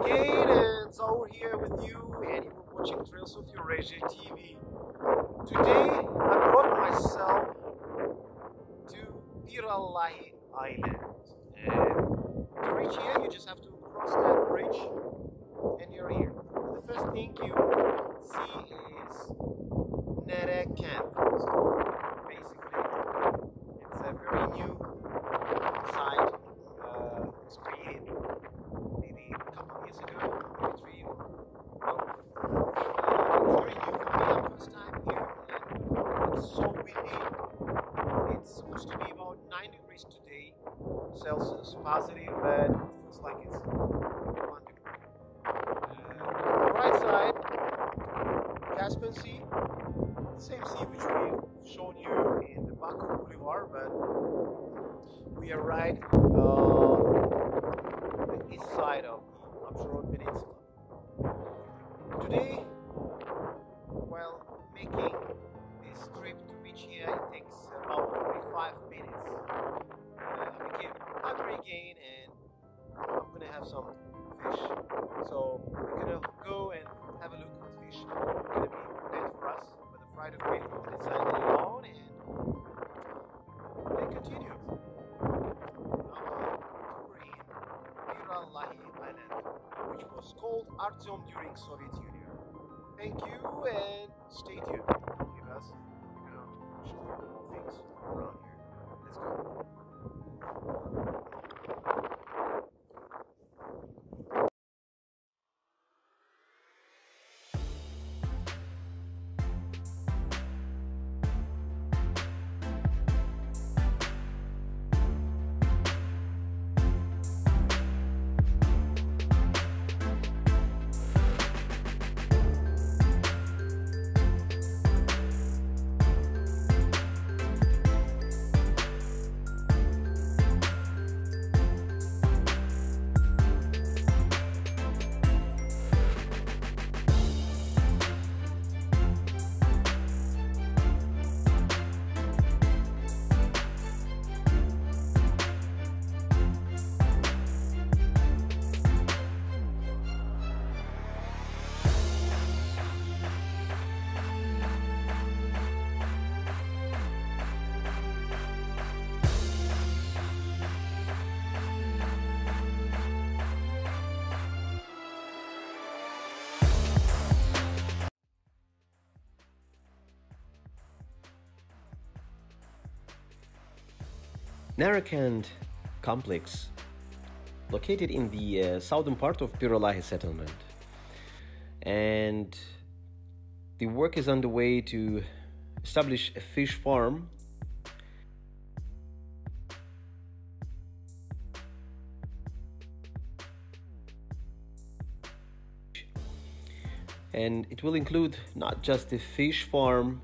again, it's Zaur here with you, and you are watching Trails of Eurasia TV. Today I brought myself to Pirallahi Island, and to reach here you just have to cross that bridge and you're here. And the first thing you see is Narakand. So basically it's a very new site. It's created maybe a couple of years ago, maybe 3 or no. It's very new for me. I'm first time here, and it's so windy. It's supposed to be about 9 degrees today, Celsius, positive, but it feels like it's 1 degree. On the right side, Caspian Sea, the same sea which we've shown you in the Baku Boulevard, but we are right east side of the Absheron Peninsula. Today, while making this trip to beach here, it takes about 45 minutes. I became hungry again, and I'm gonna have some fish. So we're gonna go and have a look at the fish. It's gonna be dead for us, but the fried fish will decide alone, and they continue. Which was called Artyom during Soviet Union. Thank you and stay tuned with us. We're gonna show you more things around here. Let's go. Narakand Complex, located in the southern part of Pirallahi settlement, and the work is underway to establish a fish farm. And it will include not just a fish farm,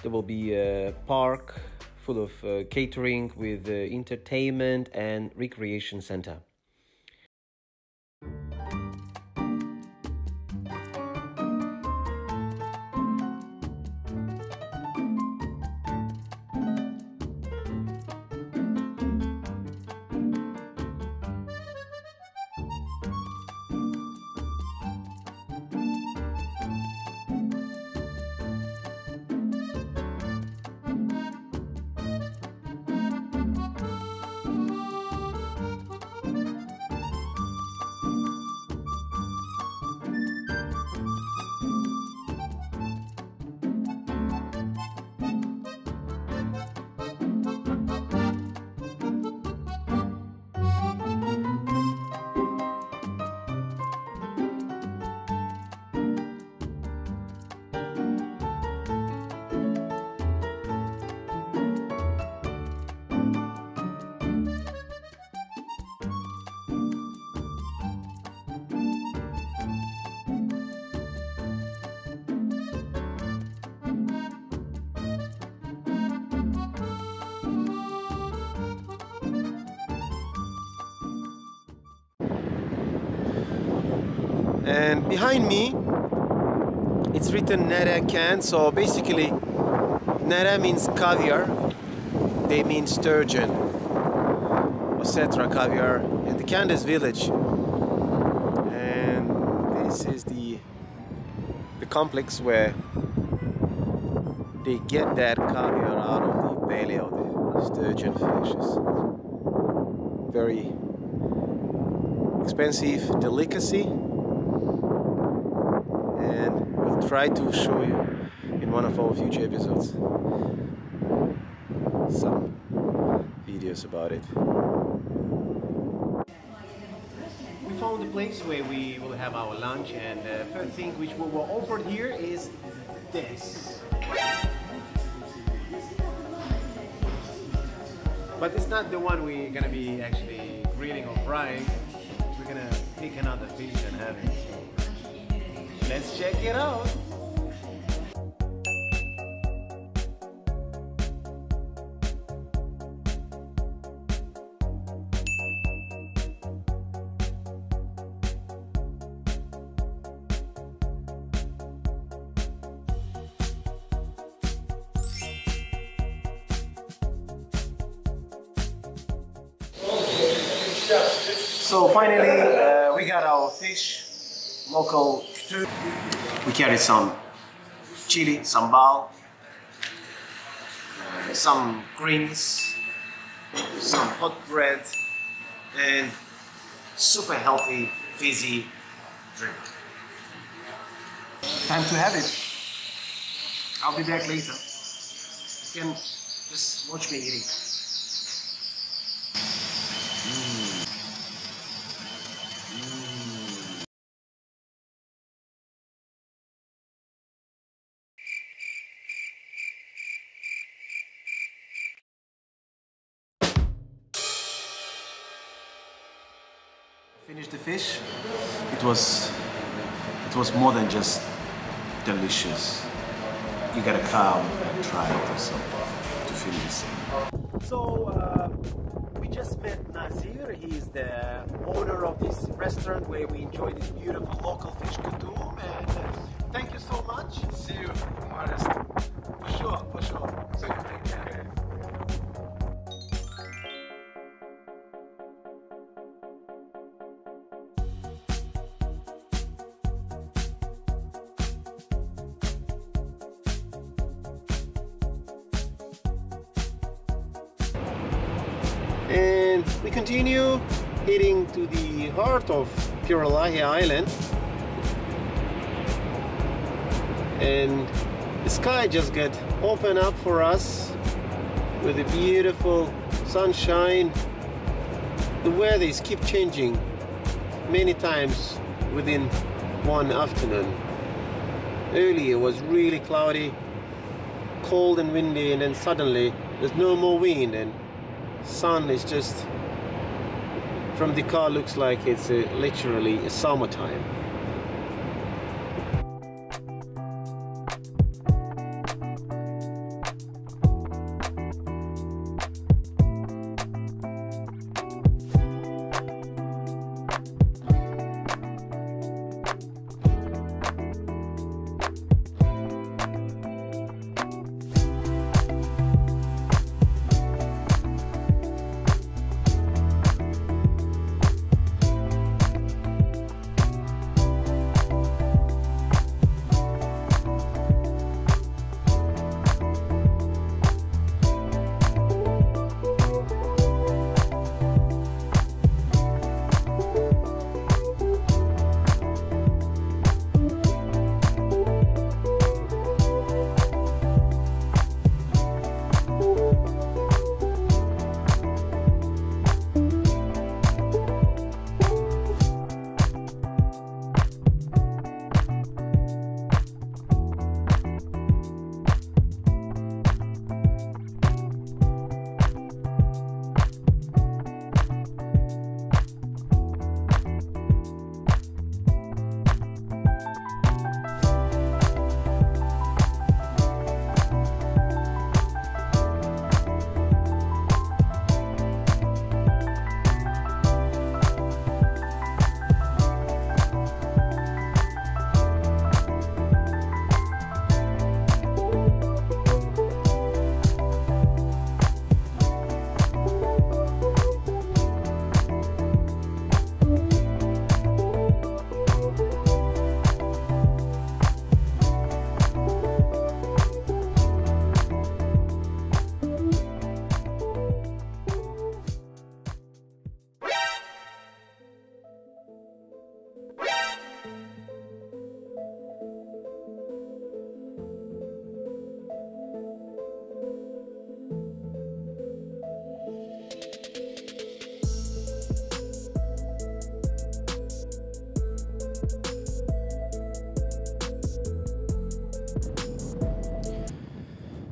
there will be a park full of catering with entertainment and recreation center. And behind me, it's written Narakand. So basically, Nərə means caviar, they mean sturgeon, etc. caviar, and the Kand is village. And This is the complex where they get that caviar out of the belly of the sturgeon fishes. Very expensive delicacy, and we'll try to show you in one of our future episodes some videos about it. We found a place where we will have our lunch, and the first thing which we were offered here is this. But it's not the one we're gonna be actually grilling or frying. We're gonna pick another fish and have it. So let's check it out. So finally, we got our fish, local kutum. We carried some chili, sambal, some greens, some hot bread, and super healthy, fizzy drink. Time to have it. I'll be back later. You can just watch me eating. Finished the fish. It was more than just delicious. You gotta come and try it or something to feel the same. So we just met Nazir. He's the owner of this restaurant where we enjoy this beautiful local fish kutum. And thank you so much. See you tomorrow. For sure, for sure. So you take care. And we continue heading to the heart of Pirallahi Island, and the sky just got opened up for us with a beautiful sunshine. The weather is keep changing many times within one afternoon. Earlier it was really cloudy, cold and windy, and then suddenly there's no more wind and sun is just from the car looks like it's literally a summertime.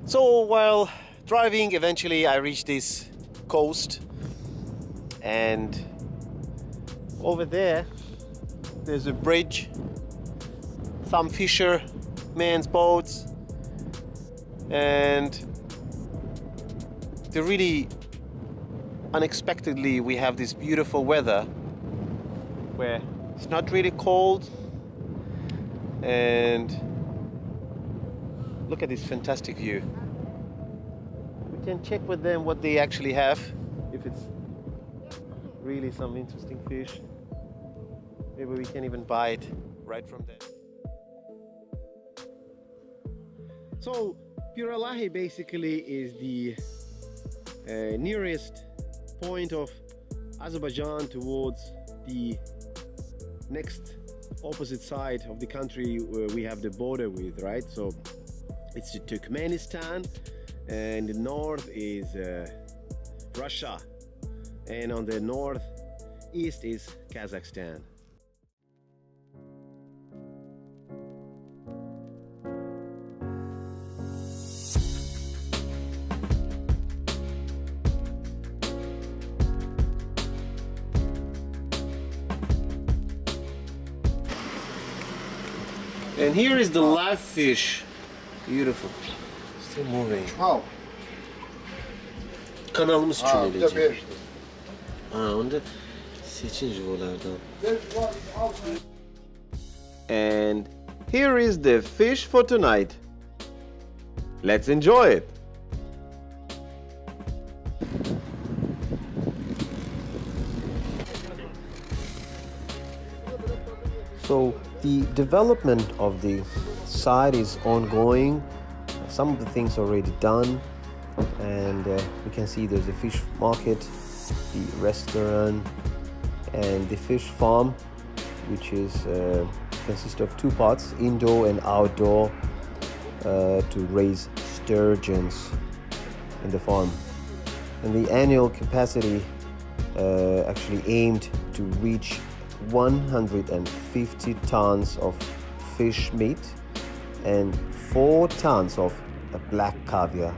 So while driving, eventually I reached this coast, and over there there's a bridge, some fishermen's boats, and really unexpectedly we have this beautiful weather where it's not really cold, and look at this fantastic view. We can check with them what they actually have, if it's really some interesting fish. Maybe we can even buy it right from there. So Pirallahi basically is the nearest point of Azerbaijan towards the next opposite side of the country where we have the border with, right? So it's Turkmenistan, and the north is Russia, and on the northeast is Kazakhstan. And here is the live fish. Beautiful. Still moving. How? Kanalımız çömelecek. Onda seçin jivolardan. And here is the fish for tonight. Let's enjoy it. So the development of the site is ongoing. Some of the things already done, and you can see there's a fish market, the restaurant, and the fish farm, which is consists of two parts, indoor and outdoor, to raise sturgeons in the farm. And the annual capacity actually aimed to reach 150 tons of fish meat and 4 tons of black caviar.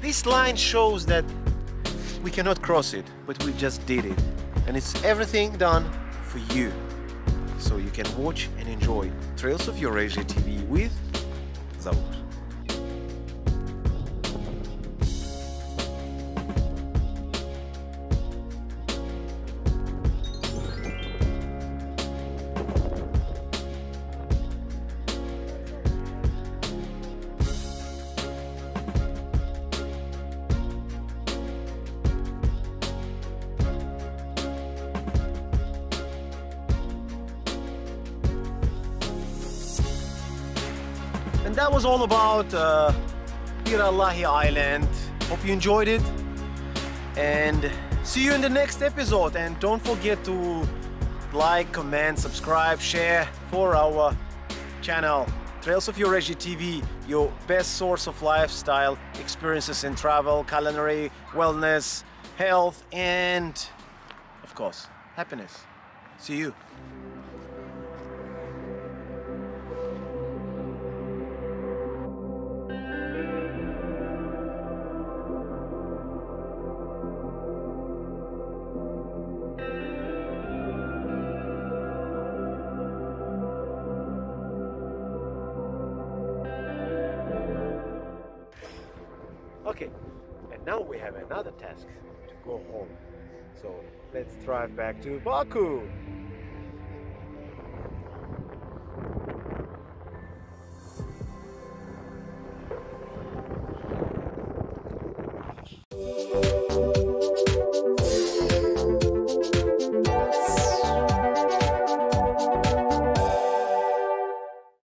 This line shows that we cannot cross it, but we just did it. And it's everything done for you, so you can watch and enjoy Trails of Eurasia TV with Zavur. And that was all about Pirallahi Island. Hope you enjoyed it, and see you in the next episode. And don't forget to like, comment, subscribe, share for our channel Trails of Eurasia TV, your best source of lifestyle experiences in travel, culinary, wellness, health, and of course happiness. See you. Okay, and now we have another task, to go home. So let's drive back to Baku.